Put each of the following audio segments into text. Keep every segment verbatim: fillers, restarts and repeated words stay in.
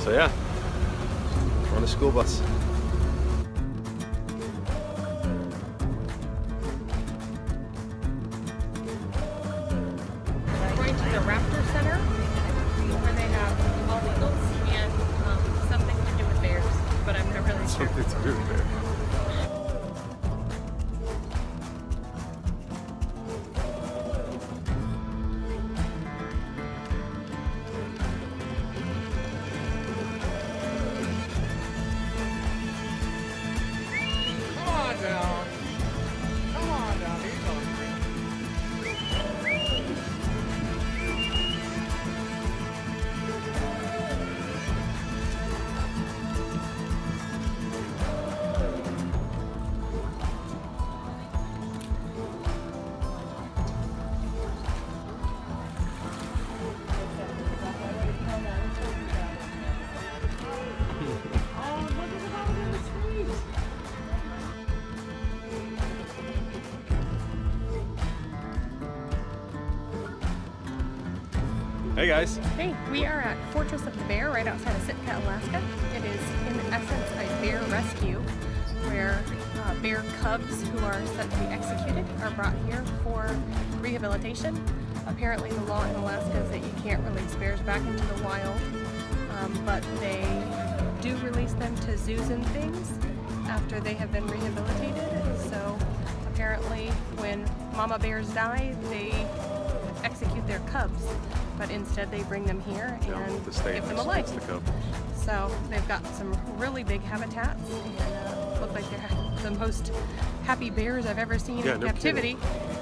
So yeah, we're on a school bus. We're going to the Raptor Center, where they have all eagles and um, something to do with bears, but I'm not really sure. Something to do with bears. Hey guys. Hey, we are at Fortress of the Bear right outside of Sitka, Alaska. It is in essence a bear rescue where uh, bear cubs who are set to be executed are brought here for rehabilitation. Apparently the law in Alaska is that you can't release bears back into the wild, um, but they do release them to zoos and things after they have been rehabilitated. So apparently when mama bears die, they execute their cubs, but instead they bring them here and yeah, give them a life. The so they've got some really big habitats and uh, look like they're the most happy bears I've ever seen yeah, in no captivity. Kidding.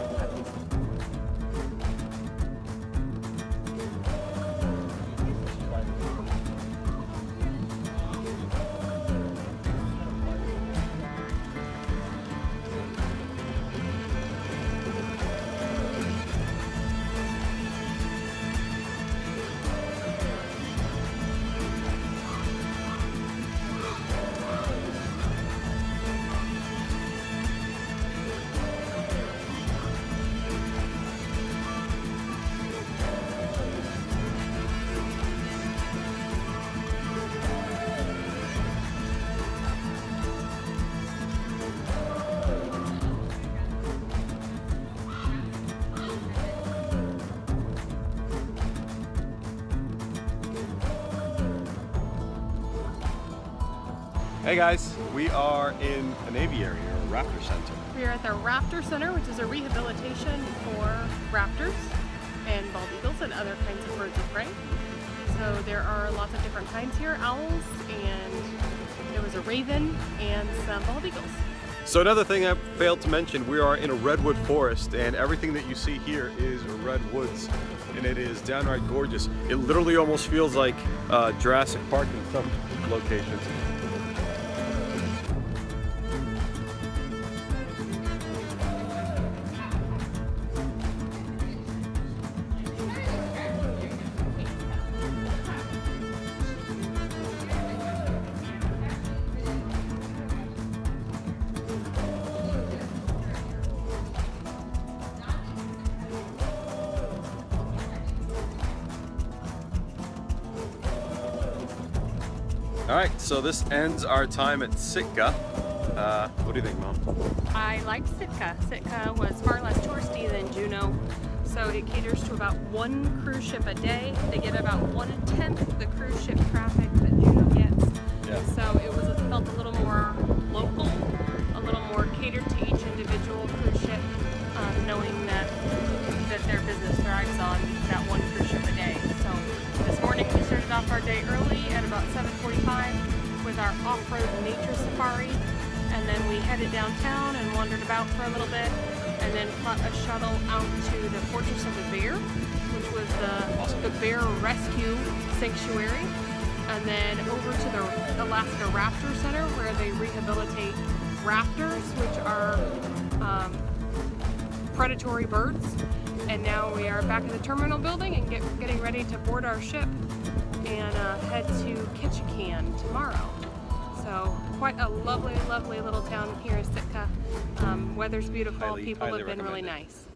Hey guys, we are in an aviary or a raptor center. We are at the Raptor Center, which is a rehabilitation for raptors and bald eagles and other kinds of birds of prey. So there are lots of different kinds here, owls, and there was a raven and some bald eagles. So another thing I failed to mention, we are in a redwood forest, and everything that you see here is redwoods, and it is downright gorgeous. It literally almost feels like uh, Jurassic Park in some locations. All right, so this ends our time at Sitka. Uh, what do you think, Mom? I liked Sitka. Sitka was far less touristy than Juneau, so it caters to about one cruise ship a day. They get about one-tenth the cruise ship traffic that Juneau gets. Yeah. So it was it felt a little more local, a little more catered to each individual cruise ship, um, knowing that, that their business thrives on that one cruise ship a day. So this morning we started off our day early at about seven forty-five with our off-road nature safari, and then we headed downtown and wandered about for a little bit, and then caught a shuttle out to the Fortress of the Bear, which was the, awesome. the bear rescue sanctuary, and then over to the Alaska Raptor Center where they rehabilitate raptors, which are um, predatory birds. And now we are back in the terminal building and get, getting ready to board our ship and uh, head to Ketchikan tomorrow. So quite a lovely, lovely little town here in Sitka. Um, weather's beautiful, highly, people highly have been really nice.